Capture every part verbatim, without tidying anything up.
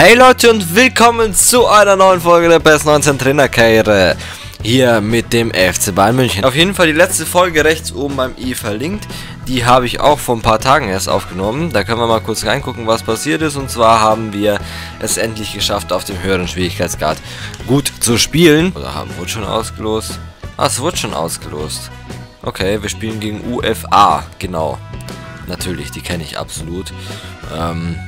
Hey Leute und willkommen zu einer neuen Folge der P E S neunzehn Trainerkarriere. Hier mit dem F C Bayern München. Auf jeden Fall die letzte Folge rechts oben am i verlinkt. Die habe ich auch vor ein paar Tagen erst aufgenommen. Da können wir mal kurz reingucken, was passiert ist. Und zwar haben wir es endlich geschafft, auf dem höheren Schwierigkeitsgrad gut zu spielen. Oder haben wir schon ausgelost? Ah, es wurde schon ausgelost. Okay, wir spielen gegen U F A. Genau. Natürlich, die kenne ich absolut. Ähm...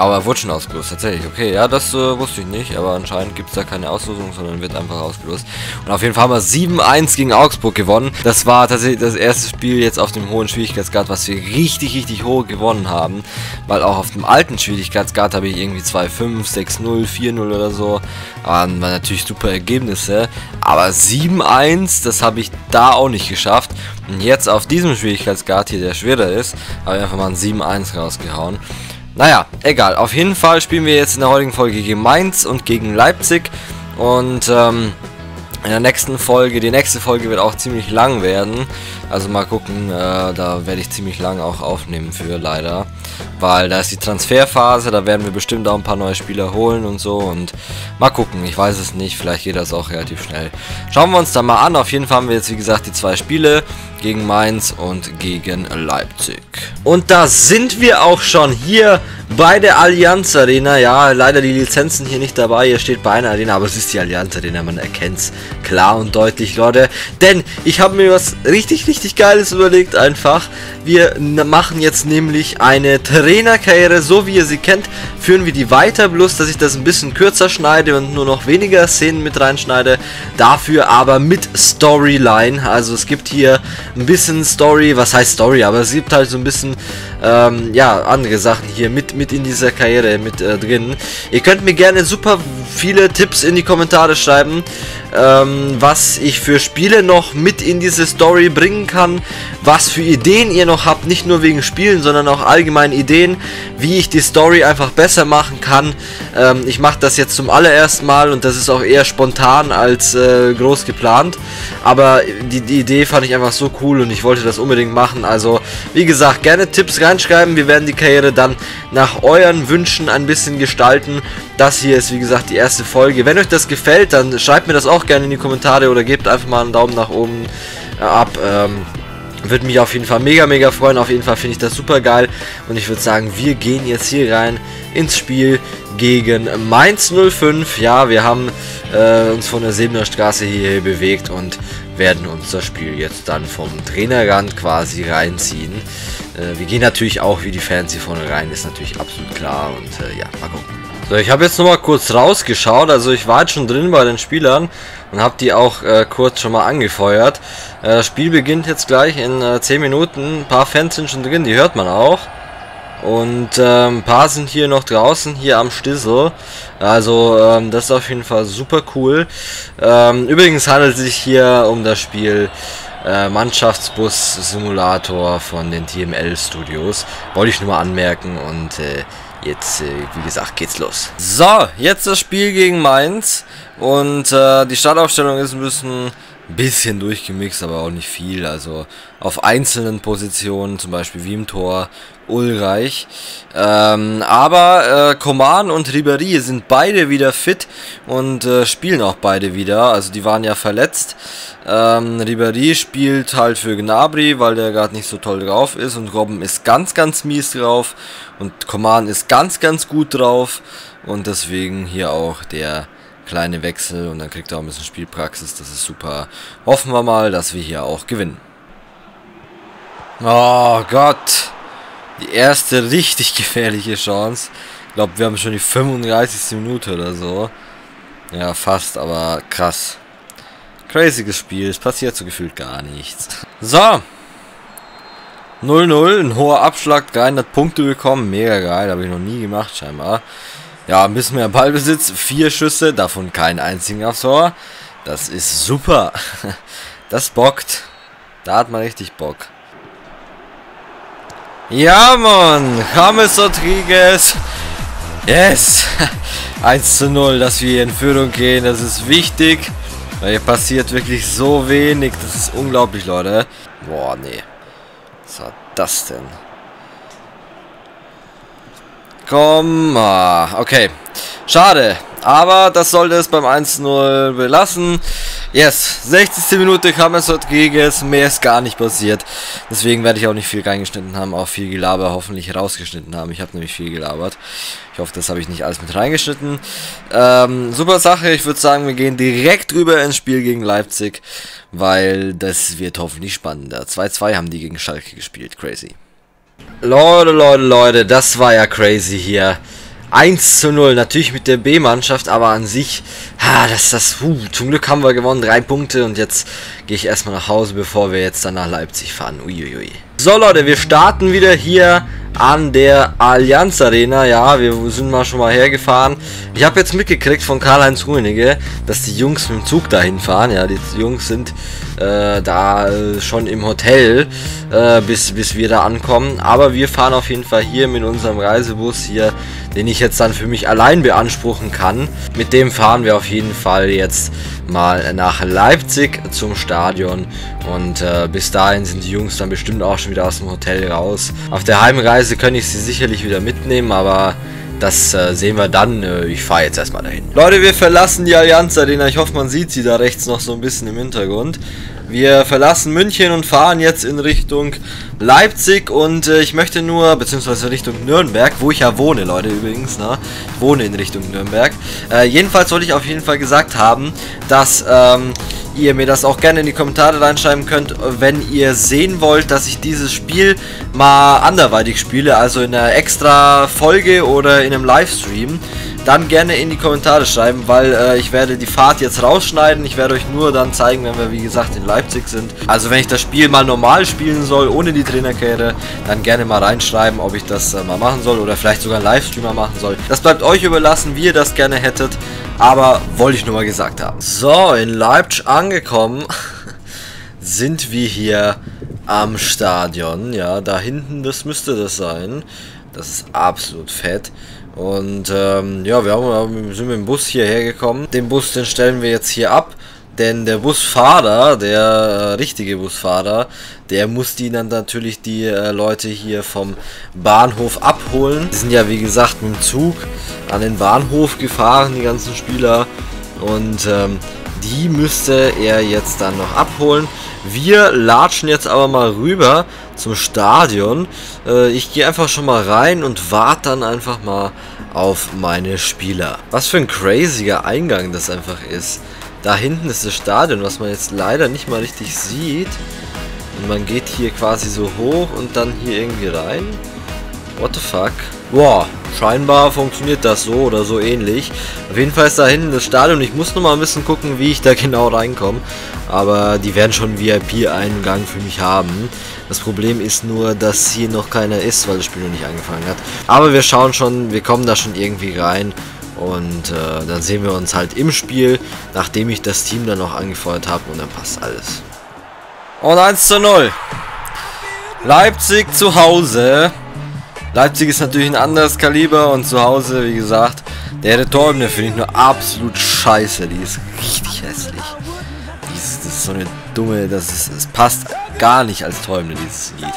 Aber wurde schon ausgelost, tatsächlich. Okay, ja, das äh, wusste ich nicht, aber anscheinend gibt es da keine Auslosung, sondern wird einfach ausgelost. Und auf jeden Fall haben wir sieben eins gegen Augsburg gewonnen. Das war tatsächlich das erste Spiel jetzt auf dem hohen Schwierigkeitsgrad, was wir richtig, richtig hoch gewonnen haben. Weil auch auf dem alten Schwierigkeitsgrad habe ich irgendwie zwei fünf, sechs null, vier null oder so. Waren natürlich super Ergebnisse. Aber sieben eins, das habe ich da auch nicht geschafft. Und jetzt auf diesem Schwierigkeitsgrad hier, der schwerer ist, habe ich einfach mal ein sieben eins rausgehauen. Naja, egal. Auf jeden Fall spielen wir jetzt in der heutigen Folge gegen Mainz und gegen Leipzig. Und ähm, in der nächsten Folge, die nächste Folge wird auch ziemlich lang werden. Also mal gucken, äh, da werde ich ziemlich lang auch aufnehmen für, leider. Weil da ist die Transferphase, da werden wir bestimmt auch ein paar neue Spieler holen und so. Und mal gucken, ich weiß es nicht, vielleicht geht das auch relativ schnell. Schauen wir uns da mal an. Auf jeden Fall haben wir jetzt, wie gesagt, die zwei Spiele. Gegen Mainz und gegen Leipzig. Und da sind wir auch schon hier bei der Allianz Arena. Ja, leider die Lizenzen hier nicht dabei. Hier steht Bayern Arena, aber es ist die Allianz Arena. Man erkennt es klar und deutlich, Leute. Denn ich habe mir was richtig, richtig Geiles überlegt einfach. Wir machen jetzt nämlich eine Trainerkarriere, so wie ihr sie kennt. Führen wir die weiter, bloß dass ich das ein bisschen kürzer schneide und nur noch weniger Szenen mit reinschneide. Dafür aber mit Storyline. Also es gibt hier ein bisschen Story, was heißt Story, aber es gibt halt so ein bisschen, ähm, ja, andere Sachen hier mit, mit in dieser Karriere mit äh, drin. Ihr könnt mir gerne super viele Tipps in die Kommentare schreiben, ähm, was ich für Spiele noch mit in diese Story bringen kann, was für Ideen ihr noch habt, nicht nur wegen Spielen, sondern auch allgemeine Ideen, wie ich die Story einfach besser machen kann. Ähm, ich mache das jetzt zum allerersten Mal und das ist auch eher spontan als äh, groß geplant, aber die, die Idee fand ich einfach so cool und ich wollte das unbedingt machen. Also wie gesagt, gerne Tipps reinschreiben. Wir werden die Karriere dann nach euren Wünschen ein bisschen gestalten. Das hier ist wie gesagt die erste Folge. Wenn euch das gefällt, dann schreibt mir das auch gerne in die Kommentare oder gebt einfach mal einen Daumen nach oben ab. Ähm, würde mich auf jeden Fall mega mega freuen. Auf jeden Fall finde ich das super geil und ich würde sagen, wir gehen jetzt hier rein ins Spiel gegen Mainz null fünf. Ja, wir haben äh, uns von der Sebener Straße hier bewegt und werden uns das Spiel jetzt dann vom Trainerrand quasi reinziehen. Äh, wir gehen natürlich auch wie die Fans hier vorne rein, ist natürlich absolut klar und äh, ja, mal gucken. So, ich habe jetzt nochmal kurz rausgeschaut, also ich war jetzt schon drin bei den Spielern und habe die auch äh, kurz schon mal angefeuert. Äh, das Spiel beginnt jetzt gleich in äh, zehn Minuten, ein paar Fans sind schon drin, die hört man auch. Und ähm, ein paar sind hier noch draußen, hier am Stissel. Also ähm, das ist auf jeden Fall super cool. Ähm, übrigens handelt es sich hier um das Spiel äh, Mannschaftsbus-Simulator von den T M L Studios. Wollte ich nur mal anmerken und äh, jetzt, äh, wie gesagt, geht's los. So, jetzt das Spiel gegen Mainz. Und äh, die Startaufstellung ist ein bisschen... bisschen durchgemixt, aber auch nicht viel. Also auf einzelnen Positionen, zum Beispiel wie im Tor Ulreich. Ähm, aber äh, Coman und Ribéry sind beide wieder fit und äh, spielen auch beide wieder. Also die waren ja verletzt. Ähm, Ribéry spielt halt für Gnabry, weil der gerade nicht so toll drauf ist. Und Robben ist ganz, ganz mies drauf. Und Coman ist ganz, ganz gut drauf. Und deswegen hier auch der kleine Wechsel und dann kriegt er auch ein bisschen Spielpraxis, das ist super. Hoffen wir mal, dass wir hier auch gewinnen. Oh Gott, die erste richtig gefährliche Chance. Ich glaube, wir haben schon die fünfunddreißigste Minute oder so. Ja, fast, aber krass. Crazyes Spiel, es passiert so gefühlt gar nichts. So, null null, ein hoher Abschlag, dreihundert Punkte bekommen, mega geil, habe ich noch nie gemacht scheinbar. Ja, ein bisschen mehr Ballbesitz, vier Schüsse, davon keinen einzigen aufs Tor. Das ist super. Das bockt. Da hat man richtig Bock. Ja, Mann. James Rodriguez. Yes. eins zu null, dass wir hier in Führung gehen, das ist wichtig. Weil hier passiert wirklich so wenig. Das ist unglaublich, Leute. Boah, nee. Was war das denn? komm. Okay. Schade. Aber das sollte es beim eins zu null belassen. Yes. sechzigste Minute James Rodriguez. Mehr ist gar nicht passiert. Deswegen werde ich auch nicht viel reingeschnitten haben. Auch viel Gelaber hoffentlich rausgeschnitten haben. Ich habe nämlich viel gelabert. Ich hoffe, das habe ich nicht alles mit reingeschnitten. Ähm, super Sache. Ich würde sagen, wir gehen direkt rüber ins Spiel gegen Leipzig. Weil das wird hoffentlich spannender. zwei zu zwei haben die gegen Schalke gespielt. Crazy. Leute, Leute, Leute. Das war ja crazy hier. eins zu null, natürlich mit der B-Mannschaft, aber an sich, ha, das das, uh, zum Glück haben wir gewonnen, drei Punkte und jetzt gehe ich erstmal nach Hause, bevor wir jetzt dann nach Leipzig fahren, uiuiui. So Leute, wir starten wieder hier an der Allianz Arena, ja, wir sind mal schon mal hergefahren. Ich habe jetzt mitgekriegt von Karl-Heinz Rummenigge, dass die Jungs mit dem Zug dahin fahren, ja, die Jungs sind äh, da äh, schon im Hotel, äh, bis, bis wir da ankommen, aber wir fahren auf jeden Fall hier mit unserem Reisebus hier, den ich jetzt dann für mich allein beanspruchen kann. Mit dem fahren wir auf jeden Fall jetzt mal nach Leipzig zum Stadion und äh, bis dahin sind die Jungs dann bestimmt auch schon wieder aus dem Hotel raus. Auf der Heimreise könnte ich sie sicherlich wieder mitnehmen, aber das äh, sehen wir dann. Äh, ich fahre jetzt erstmal dahin. Leute, wir verlassen die Allianz Arena. Ich hoffe, man sieht sie da rechts noch so ein bisschen im Hintergrund. Wir verlassen München und fahren jetzt in Richtung Leipzig und äh, ich möchte nur, beziehungsweise Richtung Nürnberg, wo ich ja wohne, Leute, übrigens, ne? Ich wohne in Richtung Nürnberg. Äh, jedenfalls wollte ich auf jeden Fall gesagt haben, dass ähm, ihr mir das auch gerne in die Kommentare reinschreiben könnt, wenn ihr sehen wollt, dass ich dieses Spiel mal anderweitig spiele, also in einer extra Folge oder in einem Livestream. Dann gerne in die Kommentare schreiben, weil äh, ich werde die Fahrt jetzt rausschneiden. Ich werde euch nur dann zeigen, wenn wir wie gesagt in Leipzig sind. Also wenn ich das Spiel mal normal spielen soll, ohne die Trainerkehre, dann gerne mal reinschreiben, ob ich das äh, mal machen soll oder vielleicht sogar einen Livestreamer machen soll. Das bleibt euch überlassen, wie ihr das gerne hättet, aber wollte ich nur mal gesagt haben. So, in Leipzig angekommen sind wir hier am Stadion. Ja, da hinten, das müsste das sein. Das ist absolut fett. Und ähm, ja, wir haben, sind mit dem Bus hierher gekommen. Den Bus, den stellen wir jetzt hier ab. Denn der Busfahrer, der äh, richtige Busfahrer, der muss die dann natürlich die äh, Leute hier vom Bahnhof abholen. Die sind ja wie gesagt mit dem Zug an den Bahnhof gefahren, die ganzen Spieler. Und ähm, die müsste er jetzt dann noch abholen. Wir latschen jetzt aber mal rüber zum Stadion. Äh, ich gehe einfach schon mal rein und warte dann einfach mal auf meine Spieler. Was für ein craziger Eingang das einfach ist. Da hinten ist das Stadion, was man jetzt leider nicht mal richtig sieht. Und man geht hier quasi so hoch und dann hier irgendwie rein. What the fuck? Boah, scheinbar funktioniert das so oder so ähnlich. Auf jeden Fall ist da hinten das Stadion. Ich muss noch mal ein bisschen gucken, wie ich da genau reinkomme. Aber die werden schon V I P-Eingang für mich haben. Das Problem ist nur, dass hier noch keiner ist, weil das Spiel noch nicht angefangen hat. Aber wir schauen schon, wir kommen da schon irgendwie rein. Und äh, dann sehen wir uns halt im Spiel, nachdem ich das Team dann noch angefeuert habe. Und dann passt alles. Und eins zu null. Leipzig zu Hause. Leipzig ist natürlich ein anderes Kaliber und zu Hause, wie gesagt, der Torhymne finde ich nur absolut scheiße. Die ist richtig hässlich. Die ist, das ist so eine dumme, das, ist, das passt gar nicht als Torhymne, dieses Lied.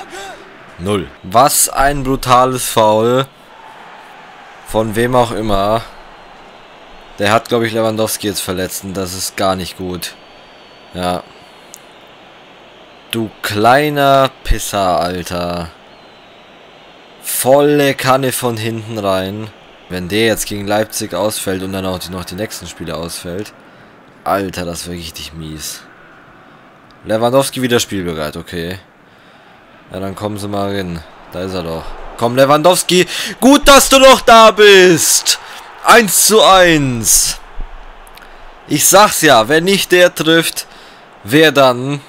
Null. Was ein brutales Foul. Von wem auch immer. Der hat, glaube ich, Lewandowski jetzt verletzt und das ist gar nicht gut. Ja. Du kleiner Pisser, Alter. Volle Kanne von hinten rein. Wenn der jetzt gegen Leipzig ausfällt und dann auch die, noch die nächsten Spiele ausfällt. Alter, das wäre richtig mies. Lewandowski wieder spielbereit, okay. Ja, dann kommen sie mal hin. Da ist er doch. Komm, Lewandowski. Gut, dass du noch da bist. eins zu eins. Ich sag's ja, wenn nicht der trifft, wer dann?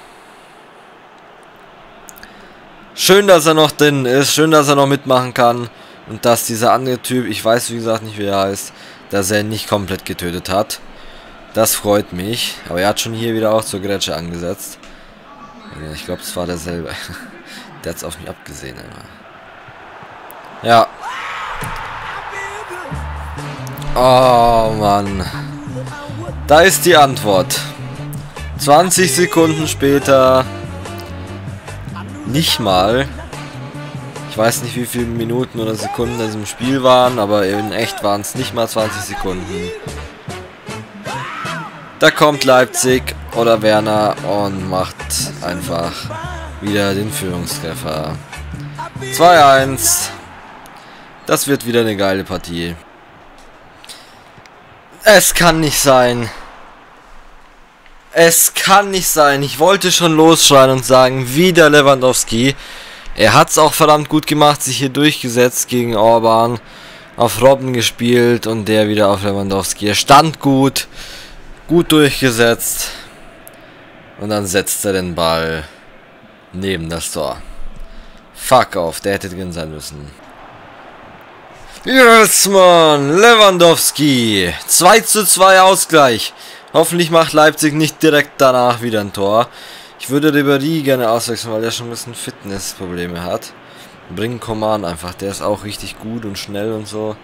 Schön, dass er noch drin ist. Schön, dass er noch mitmachen kann. Und dass dieser andere Typ, ich weiß wie gesagt nicht, wie er heißt, dass er ihn nicht komplett getötet hat. Das freut mich. Aber er hat schon hier wieder auch zur Grätsche angesetzt. Ich glaube, es war derselbe. Der hat's auf mich abgesehen. Ja. Oh, Mann. Da ist die Antwort. zwanzig Sekunden später... Nicht mal. Ich weiß nicht, wie viele Minuten oder Sekunden das im Spiel waren, aber in echt waren es nicht mal zwanzig Sekunden. Da kommt Leipzig oder Werner und macht einfach wieder den Führungstreffer. zwei eins. Das wird wieder eine geile Partie. Es kann nicht sein. Es kann nicht sein. Ich wollte schon losschreien und sagen, wieder Lewandowski. Er hat es auch verdammt gut gemacht, sich hier durchgesetzt gegen Orban, auf Robben gespielt und der wieder auf Lewandowski. Er stand gut, gut durchgesetzt und dann setzt er den Ball neben das Tor. Fuck off, der hätte drin sein müssen. Yes, man, Lewandowski, zwei zu zwei Ausgleich. Hoffentlich macht Leipzig nicht direkt danach wieder ein Tor. Ich würde Ribéry gerne auswechseln, weil der schon ein bisschen Fitnessprobleme hat. Bring Coman einfach, der ist auch richtig gut und schnell und so.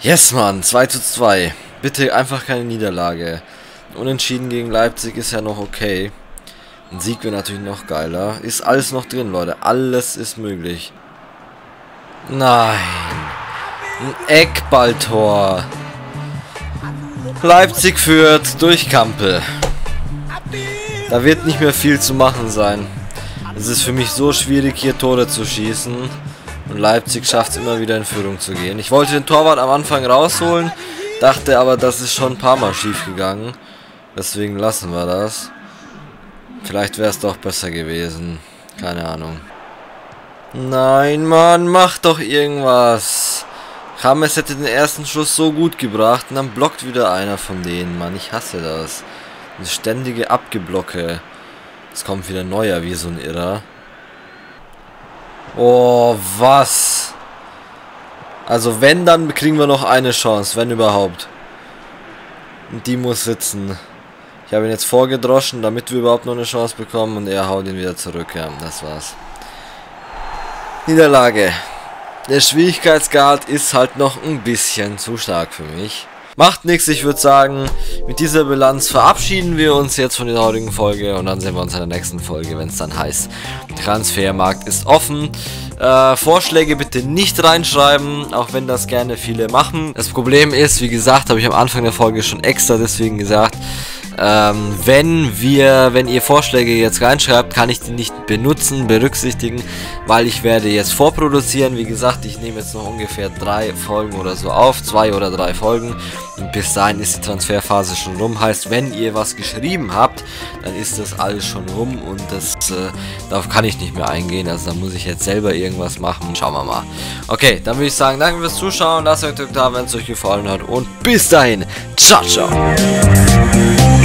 Yes, Mann, zwei zu zwei. Bitte einfach keine Niederlage. Unentschieden gegen Leipzig ist ja noch okay. Ein Sieg wäre natürlich noch geiler. Ist alles noch drin, Leute. Alles ist möglich. Nein. Ein Eckballtor. Leipzig führt durch Kampel. Da wird nicht mehr viel zu machen sein. Es ist für mich so schwierig, hier Tore zu schießen. Und Leipzig schafft es immer wieder in Führung zu gehen. Ich wollte den Torwart am Anfang rausholen, dachte aber, das ist schon ein paar Mal schief gegangen. Deswegen lassen wir das. Vielleicht wäre es doch besser gewesen. Keine Ahnung. Nein, Mann, mach doch irgendwas. James hätte den ersten Schuss so gut gebracht und dann blockt wieder einer von denen. Mann, ich hasse das. Eine ständige Abgeblocke. Es kommt wieder neuer wie so ein Irrer. Oh, was? Also wenn, dann kriegen wir noch eine Chance, wenn überhaupt. Und die muss sitzen. Ich habe ihn jetzt vorgedroschen, damit wir überhaupt noch eine Chance bekommen. Und er haut ihn wieder zurück. Ja, das war's. Niederlage. Der Schwierigkeitsgrad ist halt noch ein bisschen zu stark für mich. Macht nichts, ich würde sagen, mit dieser Bilanz verabschieden wir uns jetzt von der heutigen Folge und dann sehen wir uns in der nächsten Folge, wenn es dann heißt, Transfermarkt ist offen. Äh, Vorschläge bitte nicht reinschreiben, auch wenn das gerne viele machen. Das Problem ist, wie gesagt, habe ich am Anfang der Folge schon extra deswegen gesagt, Ähm, wenn wir, wenn ihr Vorschläge jetzt reinschreibt, kann ich die nicht benutzen, berücksichtigen, weil ich werde jetzt vorproduzieren. Wie gesagt, ich nehme jetzt noch ungefähr drei Folgen oder so auf, zwei oder drei Folgen. Und bis dahin ist die Transferphase schon rum. Heißt, wenn ihr was geschrieben habt, dann ist das alles schon rum und das, äh, darauf kann ich nicht mehr eingehen. Also da muss ich jetzt selber irgendwas machen. Schauen wir mal. Okay, dann würde ich sagen, danke fürs Zuschauen. Lasst euch da, wenn es euch gefallen hat und bis dahin. Ciao, ciao.